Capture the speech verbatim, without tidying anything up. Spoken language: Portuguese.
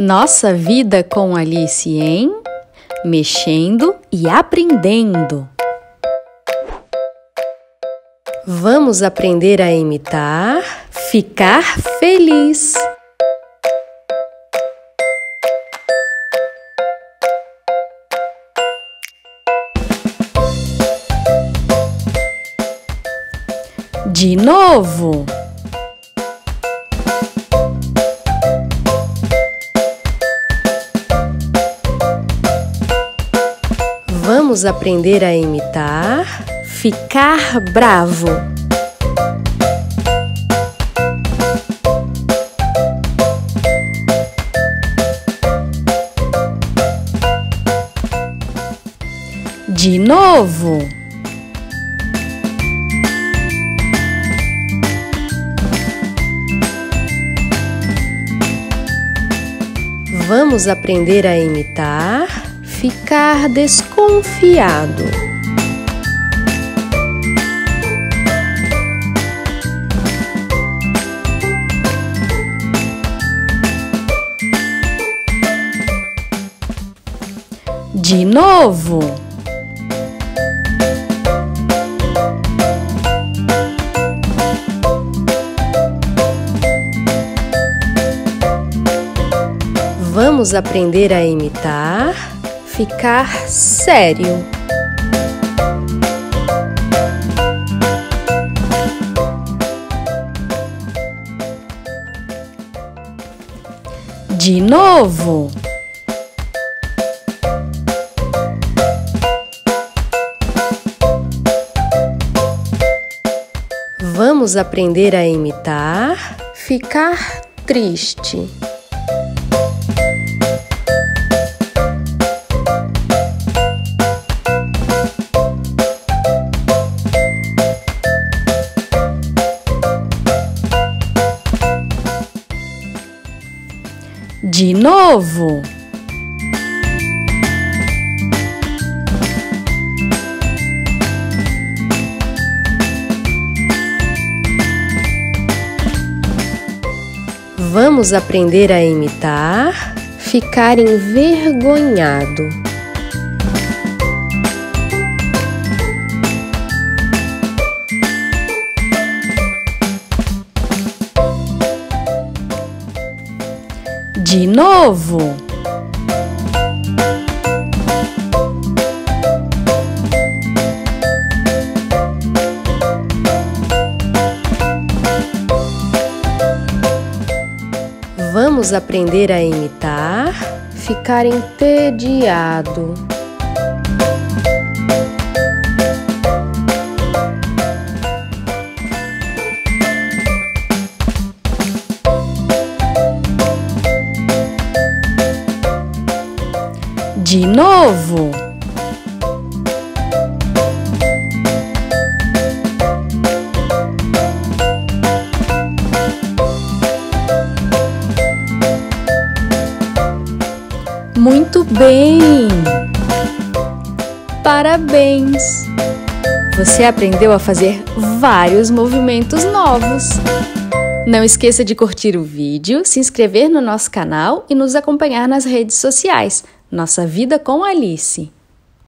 Nossa vida com Alice em Mexendo e Aprendendo. Vamos aprender a imitar, ficar feliz. De novo. Vamos aprender a imitar, ficar bravo. De novo. Vamos aprender a imitar, ficar desconfiado. De novo. Vamos aprender a imitar, ficar sério. De novo. Vamos aprender a imitar, ficar triste. De novo. Vamos aprender a imitar, ficar envergonhado. De novo. Vamos aprender a imitar, ficar entediado. De novo. Muito bem! Parabéns! Você aprendeu a fazer vários movimentos novos. Não esqueça de curtir o vídeo, se inscrever no nosso canal e nos acompanhar nas redes sociais. Nossa Vida com Alice.